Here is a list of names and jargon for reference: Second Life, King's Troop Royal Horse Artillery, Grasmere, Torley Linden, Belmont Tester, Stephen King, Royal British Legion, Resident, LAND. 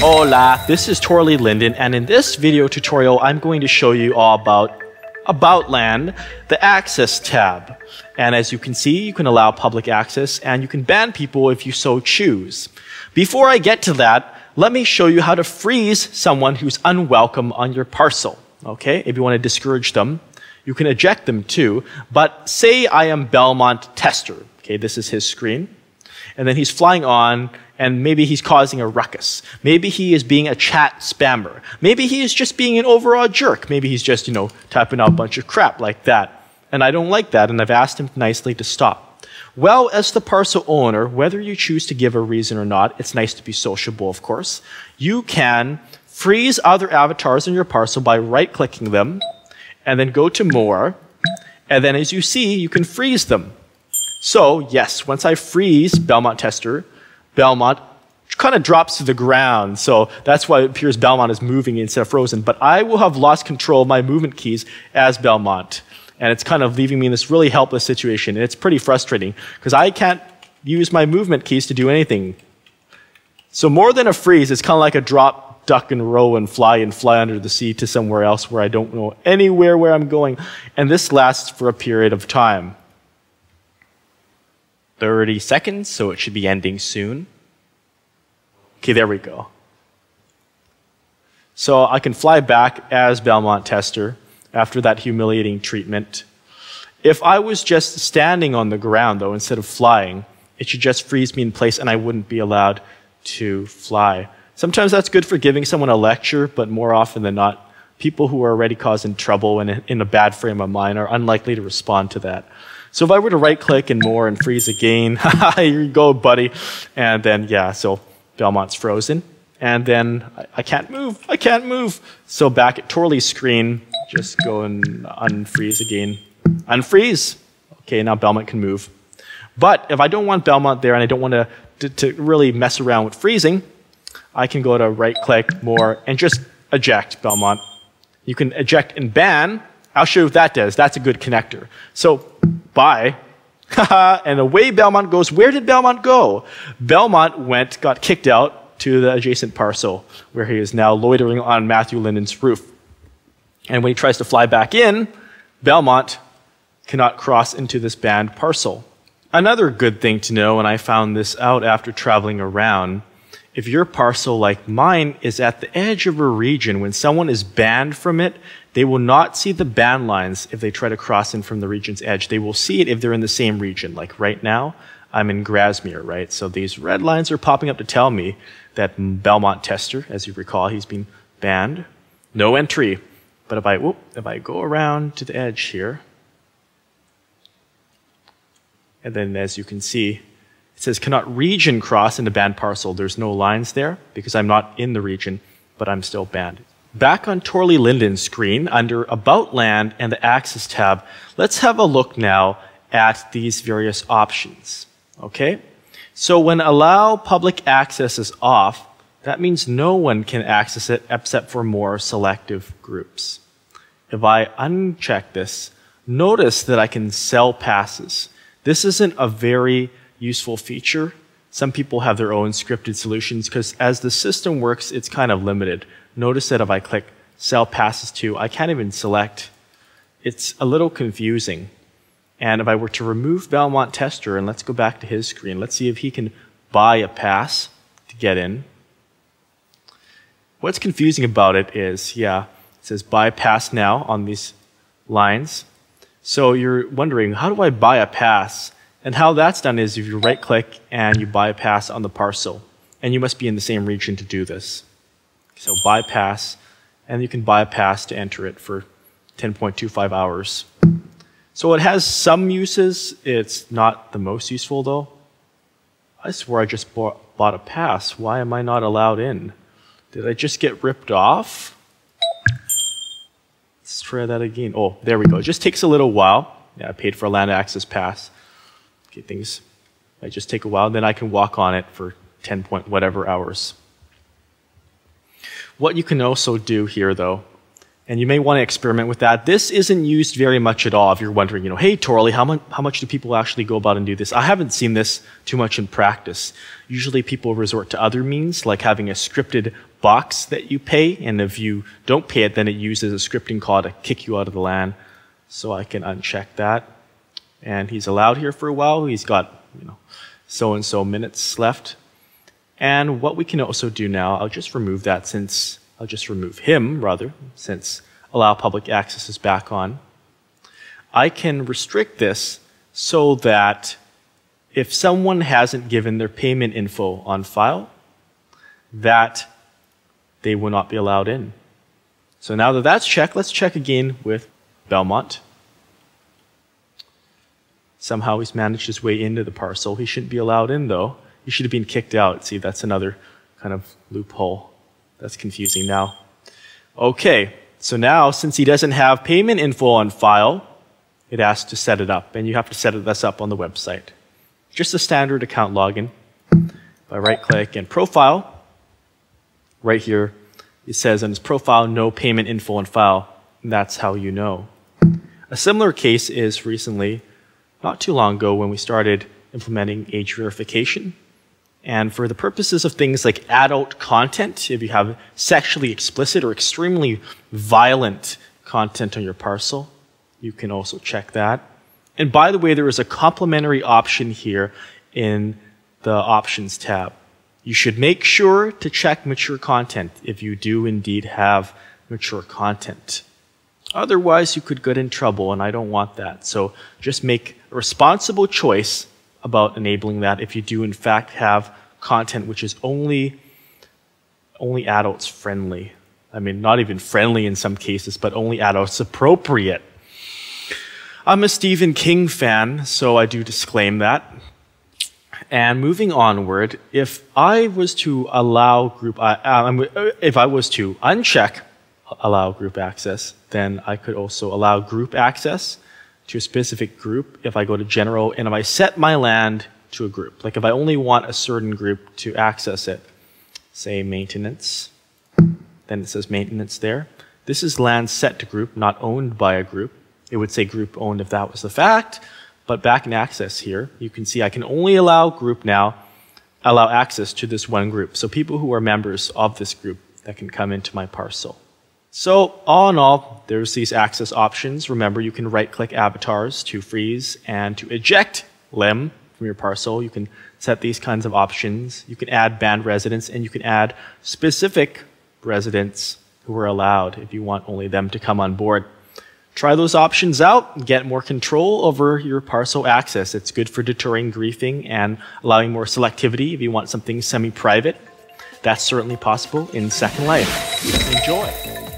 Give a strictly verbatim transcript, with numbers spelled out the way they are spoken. Hola, this is Torley Linden, and in this video tutorial I'm going to show you all about About Land, the Access tab. And as you can see, you can allow public access and you can ban people if you so choose. Before I get to that, let me show you how to freeze someone who's unwelcome on your parcel. Okay, if you want to discourage them, you can eject them too. But say I am Belmont Tester. Okay, this is his screen. And then he's flying on, and maybe he's causing a ruckus. Maybe he is being a chat spammer. Maybe he is just being an overall jerk. Maybe he's just, you know, typing out a bunch of crap like that. And I don't like that, and I've asked him nicely to stop. Well, as the parcel owner, whether you choose to give a reason or not, it's nice to be sociable, of course, you can freeze other avatars in your parcel by right-clicking them, and then go to More, and then as you see, you can freeze them. So, yes, once I freeze Belmont Tester, Belmont kind of drops to the ground. So that's why it appears Belmont is moving instead of frozen. But I will have lost control of my movement keys as Belmont. And it's kind of leaving me in this really helpless situation. And it's pretty frustrating because I can't use my movement keys to do anything. So more than a freeze, it's kind of like a drop, duck, and row, and fly, and fly under the sea to somewhere else where I don't know anywhere where I'm going. And this lasts for a period of time. thirty seconds, so it should be ending soon. Okay, there we go. So I can fly back as Belmont Tester after that humiliating treatment. If I was just standing on the ground, though, instead of flying, it should just freeze me in place and I wouldn't be allowed to fly. Sometimes that's good for giving someone a lecture, but more often than not, people who are already causing trouble and in a bad frame of mind are unlikely to respond to that. So if I were to right-click and More and freeze again, haha, here you go, buddy. And then, yeah, so Belmont's frozen. And then I, I can't move, I can't move. So back at Torley's screen, just go and unfreeze again. Unfreeze. Okay, now Belmont can move. But if I don't want Belmont there and I don't want to, to, to really mess around with freezing, I can go to right-click, More, and just eject Belmont. You can eject and ban. I'll show you what that does. That's a good connector. So, bye. And away Belmont goes. Where did Belmont go? Belmont went, got kicked out to the adjacent parcel, where he is now loitering on Matthew Linden's roof. And when he tries to fly back in, Belmont cannot cross into this banned parcel. Another good thing to know, and I found this out after traveling around, if your parcel, like mine, is at the edge of a region, when someone is banned from it, they will not see the ban lines if they try to cross in from the region's edge. They will see it if they're in the same region. Like right now, I'm in Grasmere, right? So these red lines are popping up to tell me that Belmont Tester, as you recall, he's been banned. No entry. But if I, whoop, if I go around to the edge here, and then as you can see, it says cannot region cross into banned parcel. There's no lines there because I'm not in the region, but I'm still banned. Back on Torley Linden's screen under About Land and the Access tab, let's have a look now at these various options. Okay? So when Allow Public Access is off, that means no one can access it except for more selective groups. If I uncheck this, notice that I can sell passes. This isn't a very useful feature. Some people have their own scripted solutions because as the system works, it's kind of limited. Notice that if I click sell passes to, I can't even select. It's a little confusing. And if I were to remove Belmont Tester, and let's go back to his screen, let's see if he can buy a pass to get in. What's confusing about it is, yeah, it says buy pass now on these lines. So you're wondering, how do I buy a pass? And how that's done is if you right-click and you bypass on the parcel. And you must be in the same region to do this. So bypass, and you can bypass to enter it for ten point two five hours. So it has some uses. It's not the most useful, though. I swear I just bought, bought a pass. Why am I not allowed in? Did I just get ripped off? Let's try that again. Oh, there we go. It just takes a little while. Yeah, I paid for a land access pass. Okay, things might just take a while, then I can walk on it for ten point whatever hours. What you can also do here, though, and you may want to experiment with that. This isn't used very much at all if you're wondering, you know, hey, Torley, how much, how much do people actually go about and do this? I haven't seen this too much in practice. Usually people resort to other means, like having a scripted box that you pay, and if you don't pay it, then it uses a scripting call to kick you out of the LAN. So I can uncheck that. And he's allowed here for a while. He's got, you know, so-and-so minutes left. And what we can also do now, I'll just remove that since, I'll just remove him, rather, since allow public access is back on. I can restrict this so that if someone hasn't given their payment info on file, that they will not be allowed in. So now that that's checked, let's check again with Belmont. Somehow he's managed his way into the parcel. He shouldn't be allowed in, though. He should have been kicked out. See, that's another kind of loophole. That's confusing now. Okay, so now since he doesn't have payment info on file, it asks to set it up, and you have to set this up on the website. Just a standard account login. By right-click and profile, right here, it says on his profile, no payment info on file. And that's how you know. A similar case is recently, not too long ago, when we started implementing age verification. And for the purposes of things like adult content, if you have sexually explicit or extremely violent content on your parcel, you can also check that. And by the way, there is a complementary option here in the Options tab. You should make sure to check mature content if you do indeed have mature content. Otherwise, you could get in trouble, and I don't want that. So just make a responsible choice about enabling that if you do in fact have content which is only only adults friendly. I mean, not even friendly in some cases, but only adults appropriate. I'm a Stephen King fan, so I do disclaim that. And moving onward, if I was to allow group, uh, um, if I was to uncheck allow group access, then I could also allow group access to a specific group if I go to general, and if I set my LAN to a group, like if I only want a certain group to access it, say maintenance, then it says maintenance there. This is LAN set to group, not owned by a group. It would say group owned if that was the fact, but back in access here, you can see I can only allow group now, allow access to this one group. So people who are members of this group that can come into my parcel. So all in all, there's these access options. Remember, you can right-click avatars to freeze and to eject L I M from your parcel. You can set these kinds of options. You can add banned residents, and you can add specific residents who are allowed if you want only them to come on board. Try those options out. Get more control over your parcel access. It's good for deterring griefing and allowing more selectivity if you want something semi-private. That's certainly possible in Second Life. Enjoy.